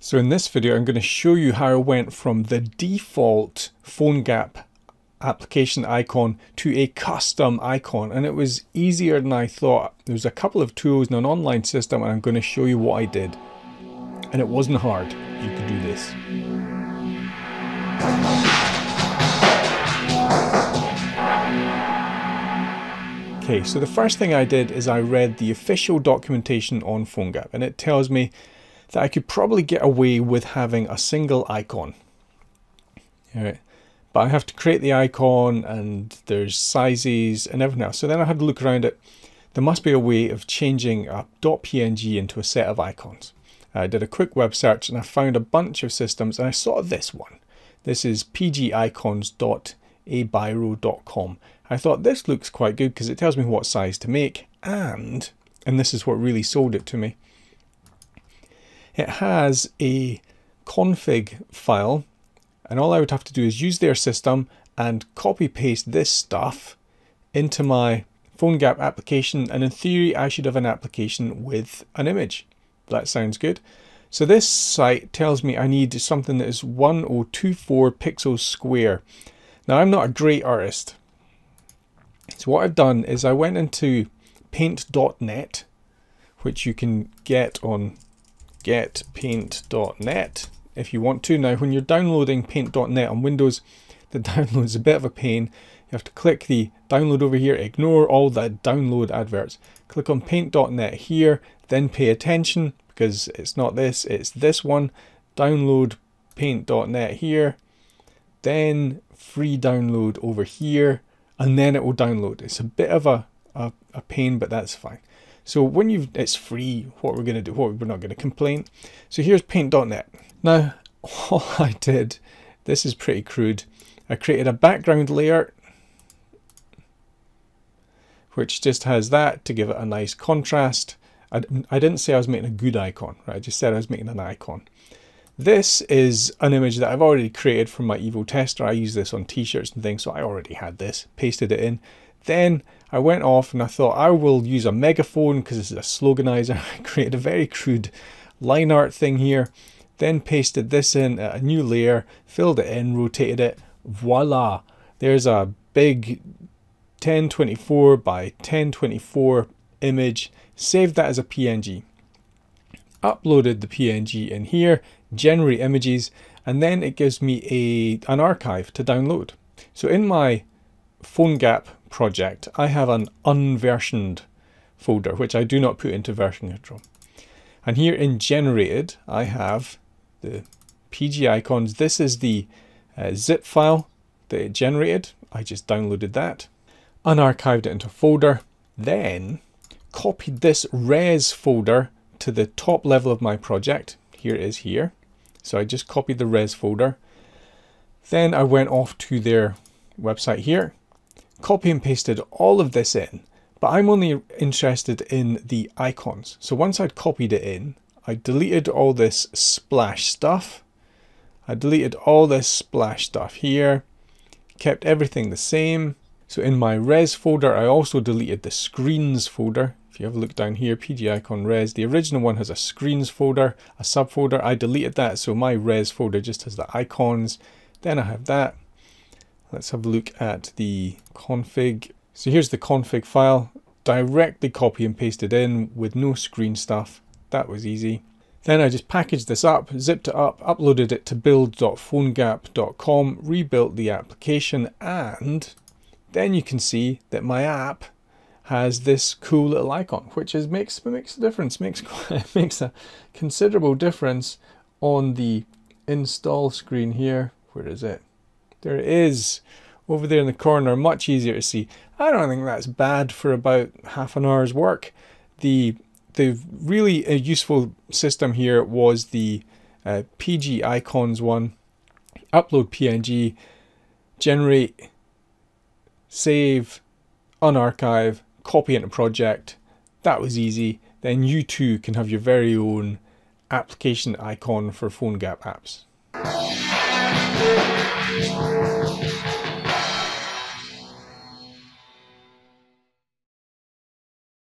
So in this video, I'm going to show you how I went from the default PhoneGap application icon to a custom icon. And it was easier than I thought. There was a couple of tools and an online system, and I'm going to show you what I did. And it wasn't hard. You could do this. Okay, so the first thing I did is I read the official documentation on PhoneGap, and it tells me that I could probably get away with having a single icon. All right. But I have to create the icon, and there's sizes and everything else. So then I had to look around at, there must be a way of changing a .png into a set of icons. I did a quick web search and I found a bunch of systems, and I saw this one. This is pgicons.abiro.com. I thought this looks quite good because it tells me what size to make, and this is what really sold it to me. It has a config file, and all I would have to do is use their system and copy paste this stuff into my PhoneGap application, and in theory I should have an application with an image. That sounds good. So this site tells me I need something that is 1024 pixels square. Now I'm not a great artist. So what I've done is I went into Paint.net, which you can get on getpaint.net if you want to. Now when you're downloading Paint.net on Windows, the download's a bit of a pain. You have to click the download over here, ignore all the download adverts. Click on Paint.net here, then pay attention because it's not this, it's this one. Download Paint.net here, then free download over here, and then it will download. It's a bit of a pain, but that's fine. So when it's free, what we're going to do, we're not going to complain. So here's Paint.net. Now, all I did, this is pretty crude. I created a background layer, which just has that to give it a nice contrast. I didn't say I was making a good icon, right? I just said I was making an icon. This is an image that I've already created from my evil tester. I use this on t-shirts and things, so I already had this, pasted it in. Then I went off and I thought I will use a megaphone because this is a sloganizer. I created a very crude line art thing here, then pasted this in a new layer, filled it in, rotated it. Voila! There's a big 1024 by 1024 image. Saved that as a PNG. Uploaded the PNG in here, generate images, and then it gives me an archive to download. So in my PhoneGap project, I have an unversioned folder, which I do not put into version control. And here in generated, I have the PG icons. This is the zip file that it generated. I just downloaded that, unarchived it into a folder, then copied this res folder to the top level of my project. Here it is here. So I just copied the res folder. Then I went off to their website here, copy and pasted all of this in, but I'm only interested in the icons. So once I'd copied it in, I deleted all this splash stuff. I deleted all this splash stuff here, kept everything the same. So in my res folder, I also deleted the screens folder. If you have a look down here, PG icon res, the original one has a screens folder, a subfolder. I deleted that. So my res folder just has the icons. Then I have that. Let's have a look at the config. So here's the config file, directly copy and pasted in with no screen stuff. That was easy. Then I just packaged this up, zipped it up, uploaded it to build.phonegap.com, rebuilt the application, and then you can see that my app has this cool little icon, which is makes a difference, makes a considerable difference on the install screen here. Where is it? There it is, over there in the corner, much easier to see. I don't think that's bad for about half an hour's work. The really useful system here was the PG icons one. Upload PNG, generate, save, unarchive, copy into project. That was easy. Then you too can have your very own application icon for PhoneGap apps.